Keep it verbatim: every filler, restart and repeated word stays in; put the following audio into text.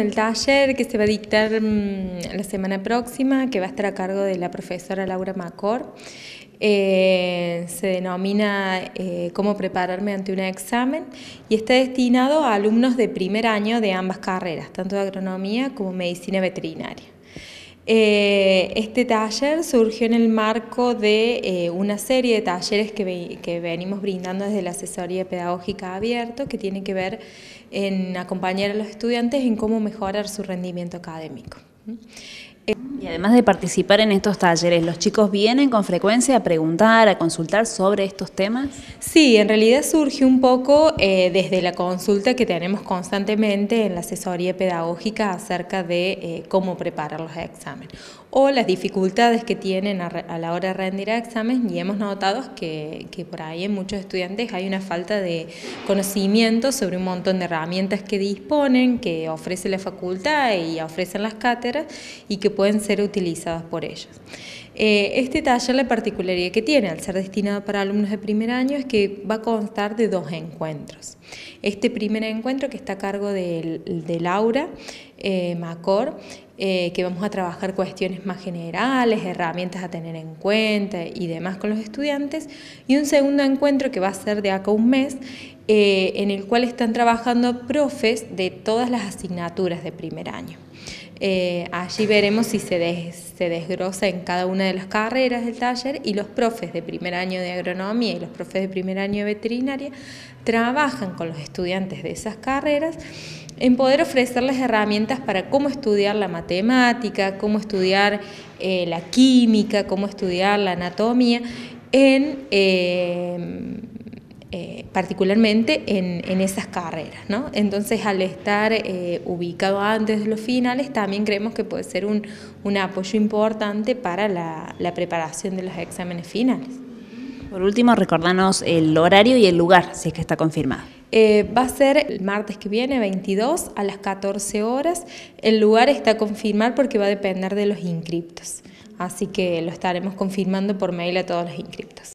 El taller que se va a dictar la semana próxima, que va a estar a cargo de la profesora Laura Macor, eh, se denomina eh, Cómo prepararme ante un examen y está destinado a alumnos de primer año de ambas carreras, tanto de agronomía como medicina veterinaria. Eh, este taller surgió en el marco de eh, una serie de talleres que, ve, que venimos brindando desde la Asesoría Pedagógica Abierto, que tiene que ver en acompañar a los estudiantes en cómo mejorar su rendimiento académico. Eh, y además de participar en estos talleres, ¿los chicos vienen con frecuencia a preguntar, a consultar sobre estos temas? Sí, en realidad surge un poco eh, desde la consulta que tenemos constantemente en la asesoría pedagógica acerca de eh, cómo preparar los exámenes o las dificultades que tienen a, re, a la hora de rendir exámenes, y hemos notado que, que por ahí en muchos estudiantes hay una falta de conocimiento sobre un montón de herramientas que disponen, que ofrece la facultad y ofrecen las cátedras y que pueden ser utilizadas por ellos. Este taller, la particularidad que tiene al ser destinado para alumnos de primer año es que va a constar de dos encuentros. Este primer encuentro, que está a cargo de, de Laura eh, Macor, eh, que vamos a trabajar cuestiones más generales, herramientas a tener en cuenta y demás con los estudiantes, y un segundo encuentro que va a ser de acá a un mes, eh, en el cual están trabajando profes de todas las asignaturas de primer año. Eh, allí veremos si se, des, se desglosa en cada una de las carreras del taller, y los profes de primer año de agronomía y los profes de primer año de veterinaria trabajan con los estudiantes de esas carreras en poder ofrecerles herramientas para cómo estudiar la matemática, cómo estudiar eh, la química, cómo estudiar la anatomía, en, eh, eh, particularmente en, en esas carreras, ¿no? Entonces, al estar eh, ubicado antes de los finales, también creemos que puede ser un, un apoyo importante para la, la preparación de los exámenes finales. Por último, recordanos el horario y el lugar, si es que está confirmado. Eh, va a ser el martes que viene, veintidós, a las catorce horas. El lugar está a confirmar porque va a depender de los inscriptos, así que lo estaremos confirmando por mail a todos los inscriptos.